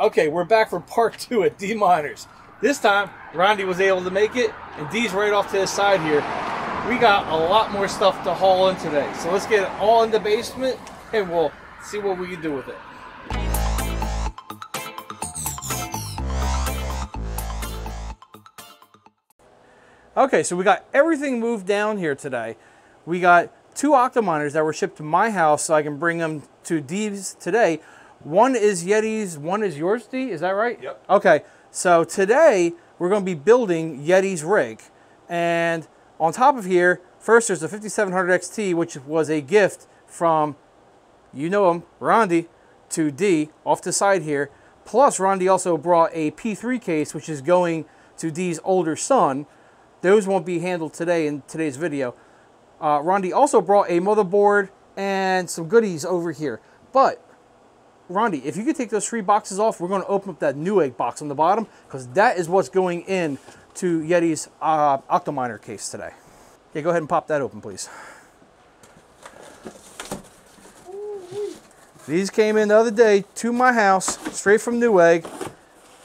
Okay, we're back for part two at D-Miners. This time, Rondy was able to make it, and D's right off to his side here. We got a lot more stuff to haul in today, so let's get it all in the basement, and we'll see what we can do with it. Okay, so we got everything moved down here today. We got two Octominers that were shipped to my house, so I can bring them to D's today. One is Yeti's, one is yours, D, is that right? Yep. Okay, so today we're going to be building Yeti's rig. And on top of here, first there's the 5700 XT, which was a gift from, you know him, Rondy, to D, off the side here. Plus, Rondy also brought a P3 case, which is going to D's older son. Those won't be handled today in today's video. Rondy also brought a motherboard and some goodies over here. But Rondy, if you could take those three boxes off, we're going to open up that Newegg box on the bottom, because that is what's going in to Yeti's Octominer case today. Okay, go ahead and pop that open, please. These came in the other day to my house, straight from Newegg.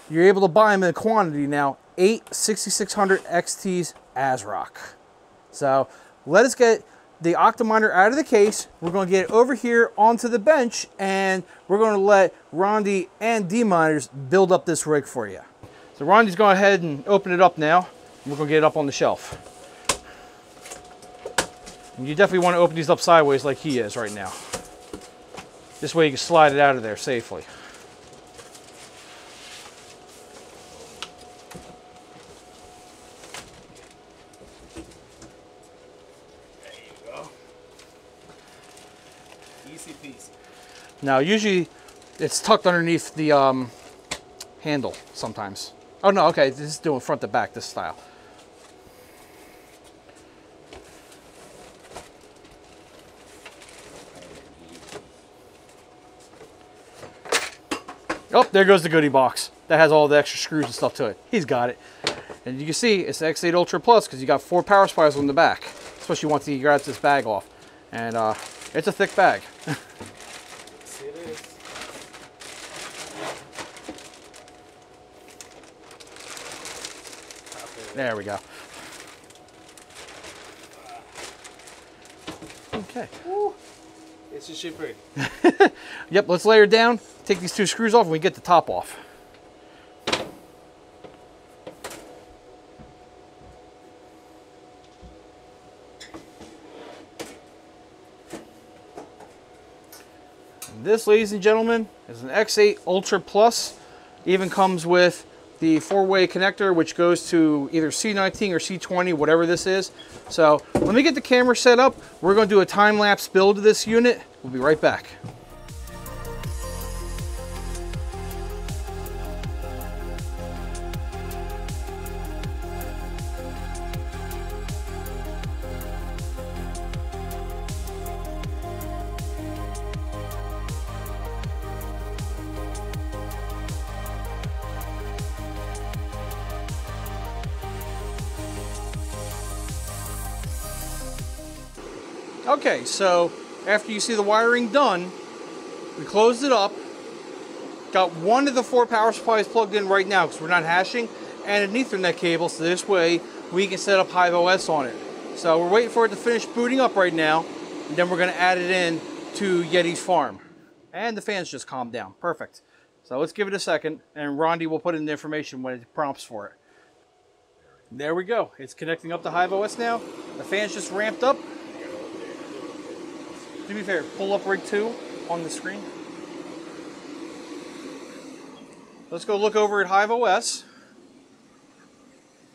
You're able to buy them in quantity now. 8 6600 XT's Asrock. So let us get the Octominer out of the case. We're going to get it over here onto the bench, and we're going to let Rondy and D-Miners build up this rig for you. So Rondy's going ahead and open it up now. We're going to get it up on the shelf. And you definitely want to open these up sideways like he is right now. This way you can slide it out of there safely. Now, usually it's tucked underneath the handle sometimes. Oh, no, okay, this is doing front to back, this style. Oh, there goes the goodie box. That has all the extra screws and stuff to it. He's got it. And you can see it's the X8 Ultra Plus because you got four power supplies on the back, especially once he grabs this bag off. And it's a thick bag. There we go. Okay. Woo. It's a shipper. Yep, let's lay her down, take these two screws off, and we get the top off. And this, ladies and gentlemen, is an X8 Ultra Plus. It even comes with the four-way connector, which goes to either C19 or C20, whatever this is. So let me get the camera set up. We're going to do a time-lapse build of this unit. We'll be right back. Okay, so after you see the wiring done, we closed it up, got one of the four power supplies plugged in right now because we're not hashing, and an Ethernet cable, so this way we can set up Hive OS on it. So we're waiting for it to finish booting up right now, and then we're going to add it in to Yeti's farm. And the fans just calmed down. Perfect. So let's give it a second, and Rondy will put in the information when it prompts for it. There we go. It's connecting up to Hive OS now. The fans just ramped up. To be fair, pull up rig 2 on the screen. Let's go look over at Hive OS.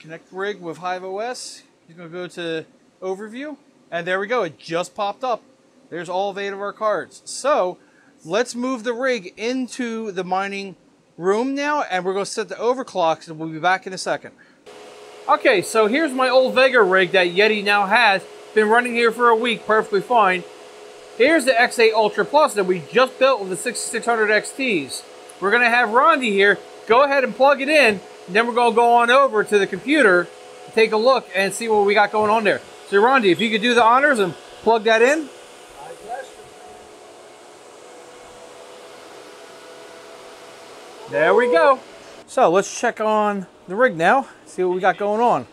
Connect rig with Hive OS. You're going to go to overview. And there we go. It just popped up. There's all 8 of our cards. So let's move the rig into the mining room now. And we're going to set the overclocks. And we'll be back in a second. Okay, so here's my old Vega rig that Yeti now has. Been running here for a week perfectly fine. Here's the X8 Ultra Plus that we just built with the 6600 XTs. We're going to have Rondy here go ahead and plug it in, and then we're going to go on over to the computer, take a look, and see what we got going on there. So Rondy, if you could do the honors and plug that in. My pleasure. There we go. So let's check on the rig now, see what we got going on.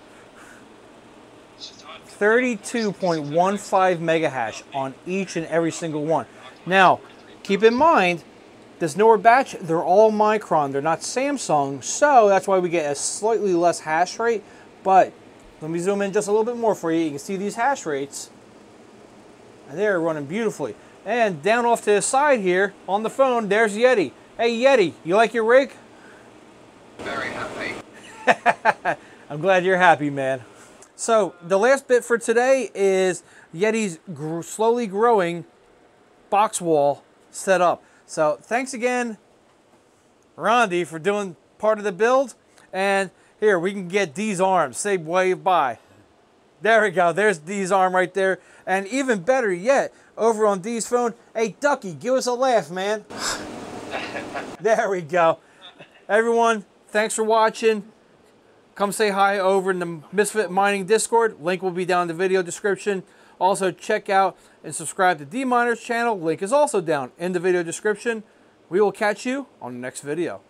32.15 megahash on each and every single one. Now, keep in mind, this newer batch, they're all Micron, they're not Samsung, so that's why we get a slightly less hash rate, but let me zoom in just a little bit more for you. You can see these hash rates, and they're running beautifully. And down off to the side here, on the phone, there's Yeti. Hey Yeti, you like your rig? Very happy. I'm glad you're happy, man. So the last bit for today is Yeti's slowly growing box wall set up. So thanks again, Rondy, for doing part of the build. And here, we can get D's arms. Say wave bye. There we go. There's D's arm right there. And even better yet, over on D's phone, hey, Ducky, give us a laugh, man. There we go. Everyone, thanks for watching. Come say hi over in the Misfit Mining Discord. Link will be down in the video description. Also, check out and subscribe to D-Miners channel. Link is also down in the video description. We will catch you on the next video.